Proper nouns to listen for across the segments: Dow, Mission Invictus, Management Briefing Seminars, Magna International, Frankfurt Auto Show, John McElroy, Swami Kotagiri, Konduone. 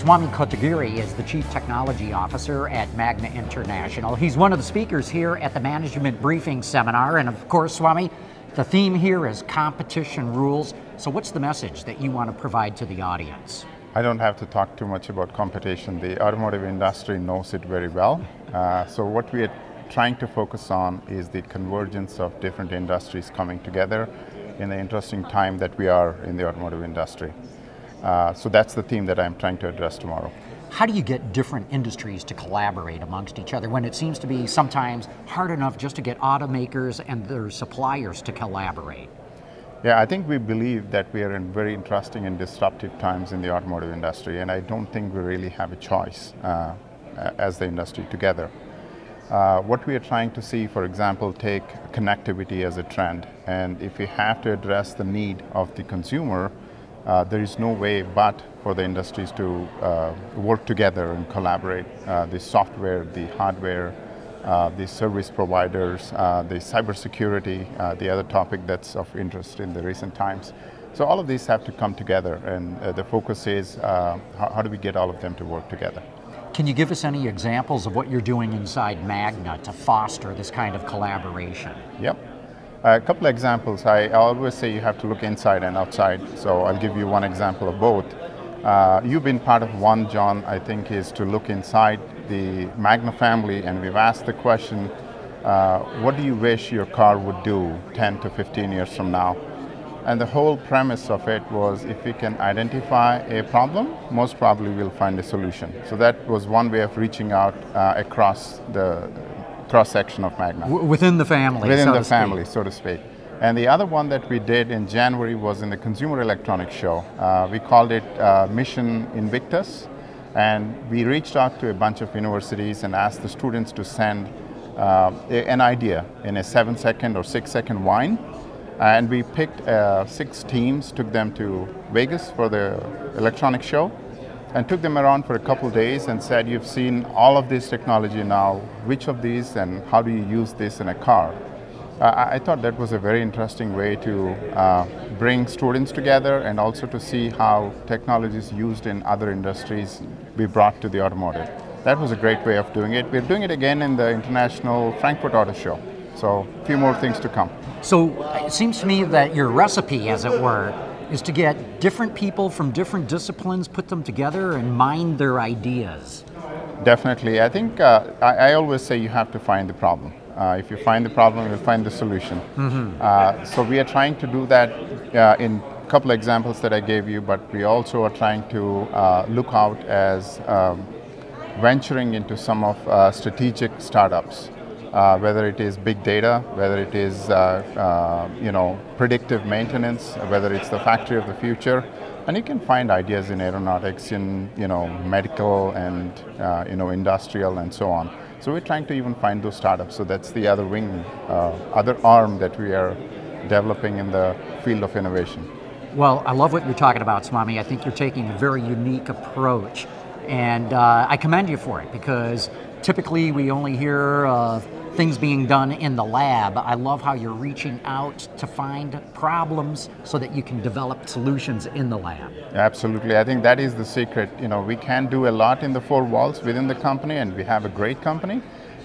Swami Kotagiri is the Chief Technology Officer at Magna International. He's one of the speakers here at the Management Briefing Seminar. And of course, Swami, the theme here is competition rules. So what's the message that you want to provide to the audience? I don't have to talk too much about competition. The automotive industry knows it very well. So what we are trying to focus on is the convergence of different industries coming together in the interesting time that we are in the automotive industry. So that's the theme that I'm trying to address tomorrow. How do you get different industries to collaborate amongst each other when it seems to be sometimes hard enough just to get automakers and their suppliers to collaborate? Yeah, I think we believe that we are in very interesting and disruptive times in the automotive industry, and I don't think we really have a choice as the industry together. What we are trying to see, for example, take connectivity as a trend, and if we have to address the need of the consumer, there is no way but for the industries to work together and collaborate. The software, the hardware, the service providers, the cybersecurity, the other topic that's of interest in the recent times. So all of these have to come together, and the focus is how do we get all of them to work together. Can you give us any examples of what you're doing inside Magna to foster this kind of collaboration? Yep. A couple of examples. I always say you have to look inside and outside, so I'll give you one example of both. You've been part of one, John, I think, is to look inside the Magna family, and we've asked the question, what do you wish your car would do 10 to 15 years from now? And the whole premise of it was, if we can identify a problem, most probably we'll find a solution. So that was one way of reaching out across the cross-section of Magna. Within the family, so to speak. And the other one that we did in January was in the Consumer Electronics Show. We called it Mission Invictus, and we reached out to a bunch of universities and asked the students to send an idea in a 7-second or 6-second whine. And we picked 6 teams, took them to Vegas for the electronics show, and took them around for a couple of days and said, you've seen all of this technology now, which of these and how do you use this in a car? I thought that was a very interesting way to bring students together and also to see how technologies used in other industries be brought to the automotive. That was a great way of doing it. We're doing it again in the International Frankfurt Auto Show. So a few more things to come. So it seems to me that your recipe, as it were, is to get different people from different disciplines, put them together and mine their ideas. Definitely. I think I always say you have to find the problem. If you find the problem, you'll find the solution. Mm-hmm. So we are trying to do that in a couple of examples that I gave you, but we also are trying to look out as venturing into some of strategic startups. Whether it is big data, whether it is predictive maintenance, whether it's the factory of the future, and you can find ideas in aeronautics, in medical, and industrial, and so on. So we're trying to even find those startups. So that's the other wing, other arm that we are developing in the field of innovation. Well, I love what you're talking about, Swami. I think you're taking a very unique approach, and I commend you for it, because typically we only hear of things being done in the lab. I love how you're reaching out to find problems so that you can develop solutions in the lab. Absolutely. I think that is the secret. You know, we can do a lot in the 4 walls within the company, and we have a great company,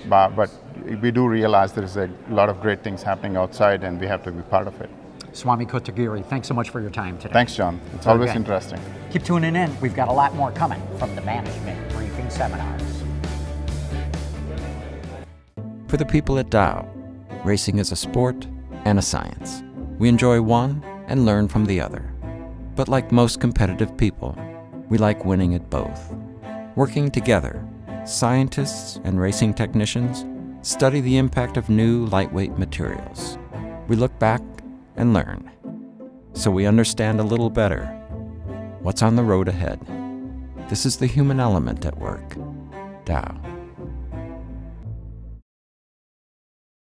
but we do realize there's a lot of great things happening outside, and we have to be part of it. Swami Kotagiri, thanks so much for your time today. Thanks, John. It's always interesting. Keep tuning in. We've got a lot more coming from the Management Briefing Seminars. For the people at Dow, racing is a sport and a science. We enjoy one and learn from the other. But like most competitive people, we like winning at both. Working together, scientists and racing technicians study the impact of new lightweight materials. We look back and learn, so we understand a little better what's on the road ahead. This is the human element at work, Dow.